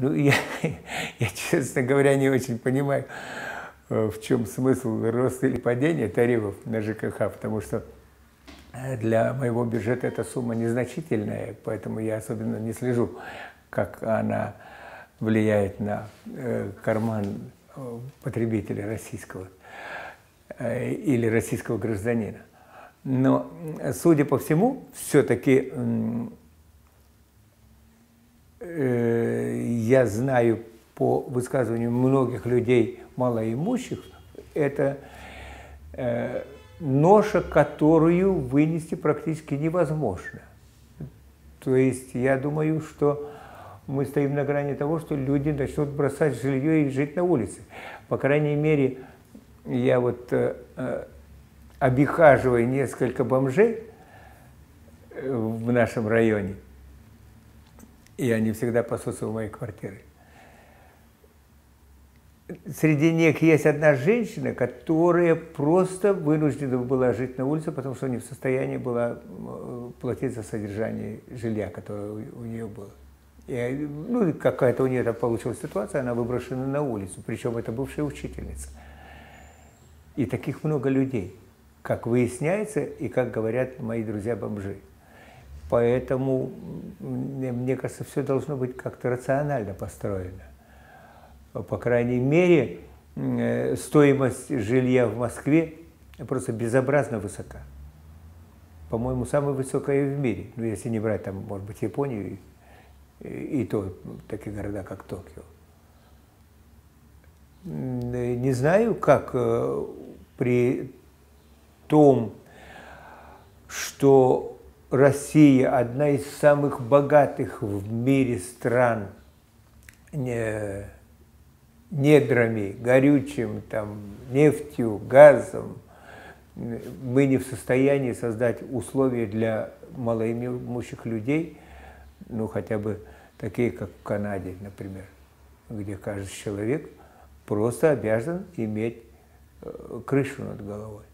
Ну, я, честно говоря, не очень понимаю, в чем смысл роста или падения тарифов на ЖКХ, потому что для моего бюджета эта сумма незначительная, поэтому я особенно не слежу, как она влияет на карман потребителя российского или российского гражданина. Но, судя по всему, все-таки я знаю по высказыванию многих людей малоимущих, это ноша, которую вынести практически невозможно. То есть я думаю, что мы стоим на грани того, что люди начнут бросать жилье и жить на улице. По крайней мере, я вот обихаживаю несколько бомжей в нашем районе, и они всегда пасутся в моей квартире. Среди них есть одна женщина, которая просто вынуждена была жить на улице, потому что не в состоянии была платить за содержание жилья, которое у нее было. И, ну, какая-то у нее там получилась ситуация, она выброшена на улицу, причем это бывшая учительница. И таких много людей, как выясняется и как говорят мои друзья-бомжи. Поэтому, мне кажется, все должно быть как-то рационально построено. По крайней мере, стоимость жилья в Москве просто безобразно высока. По-моему, самая высокая в мире. Ну, если не брать, там, может быть, Японию и то, такие города, как Токио. Не знаю, как при том, что Россия одна из самых богатых в мире стран недрами, горючим, там, нефтью, газом. Мы не в состоянии создать условия для малоимущих людей, ну, хотя бы такие, как в Канаде, например, где каждый человек просто обязан иметь крышу над головой.